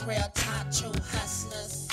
us real top true hustlers.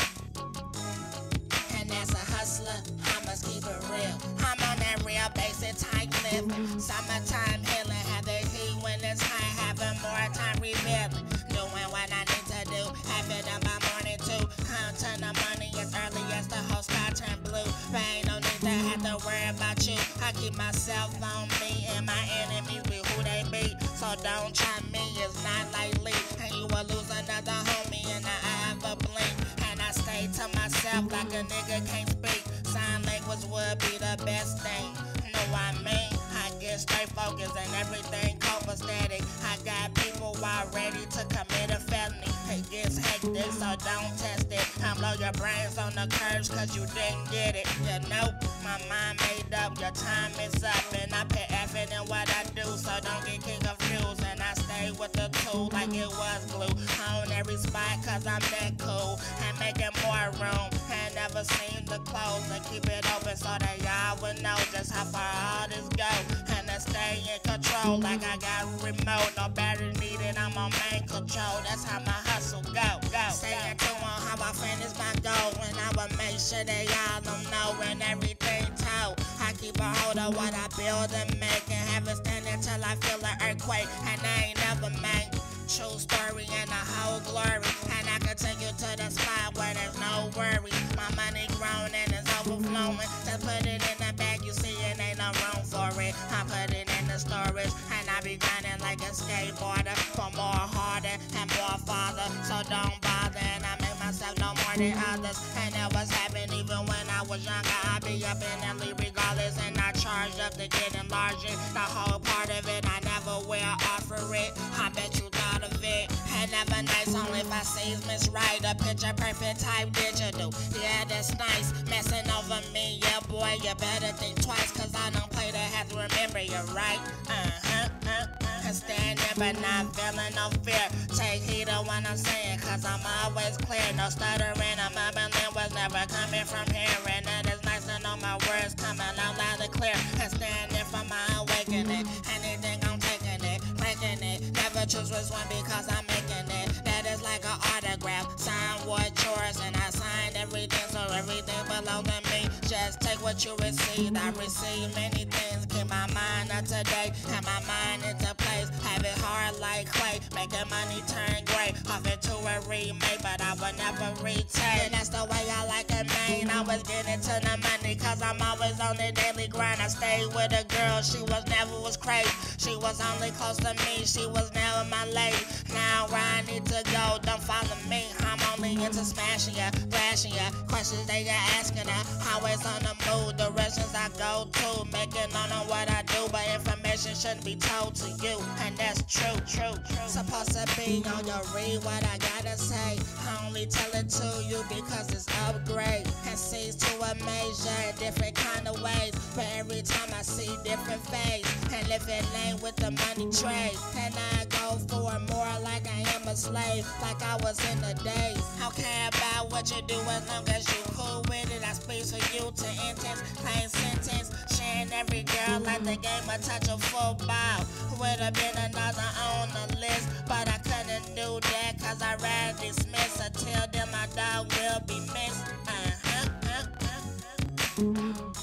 And as a hustler, I must keep it real. I'm on that real basic tight lip. Summertime healing, have the heat when it's high, having more time revealing. Doing what I need to do, have it up by morning too. Counting the money as early as the whole sky turn blue. But ain't no need to have to worry about you. I keep myself on me and my enemy with who they be. So don't try me, it's not likely. And you will lose another homie in the eye of a blink. And I stay to myself like a nigga can't speak. Sign language would be the best thing. Know what I mean? I get straight focused and everything copacetic. I got people already to commit a felony. It gets hectic, so don't test it. I blow your brains on the curves cause you didn't get it. You know, my mind made up, your time is up. And I put effort in what I do, so don't get confused. And I stay with the tool like it was glue. On every spot cause I'm that cool. And making more room, and never seen the clothes. And keep it open so that y'all would know just how far all this go. And I stay in control like I got a remote. No battery needed, I'm on main control. That's how my hustle go. Staying true on how I finish my goal. And I will make sure that y'all don't know and everything told. I keep a hold of what I build and make, and have it standing till I feel an earthquake. And I ain't never made. True story and the whole glory. And I continue to the spot where there's no worry. My money grown and it's overflowing. Just put it in the bag, you see it ain't no room for it. I put it in the storage, and I be grinding like a skateboarder. For more harder and more farther, so don't bother. And I make myself no more than others. And that was happening even when I was younger. I be up in and leave regardless. And I charge up to get enlarged. The whole part of it, I never will offer it. I bet you of it. And never nice, only if I see Miss Right, a picture perfect type digital. Yeah, that's nice, messing over me, yeah boy, you better think twice, cause I don't play to have to remember you, right? Stand there but not feeling no fear. Take heed of what I'm saying, cause I'm always clear. No stuttering, I'm up and was never coming from here. And that is nice to know my words coming out loud and clear. And stand there for my awakening, anything I'm taking it, breaking it. I choose which one because I'm making it. That is like an autograph. Sign what yours, and I sign everything, so everything belongs to me. Just take what you received. I received many things. Keep my mind up to date, and my mind into place. Have it hard like clay, making money turn gray. Off into a remake, but I will never retake. And that's the way I like it, man. Always getting to the money, cause I'm always on the daily grind. I stayed with a girl, she was never crazy. She was only close to me, she was never my lady. Now where I need to go, don't follow me. I'm only into smashing ya, flashing ya. Questions they are asking her, always on the move. Directions I go to, making on what I do, but information shouldn't be told to you. And that's true. Supposed to be on your read what I gotta say. I only tell it to you because it's upgrade. And sees to amaze ya in different kind of ways. But every time I see different phase, and if it ain't with the money trade, and I go for more like I am a slave, like I was in the days. I don't care about what you do as long as you cool with it. I speak for you to intense, plain sentence. Sharing every girl like the game of touch of football. Would've been another on the list, but I couldn't do that cause I rather dismiss. Until then my dog will be missed.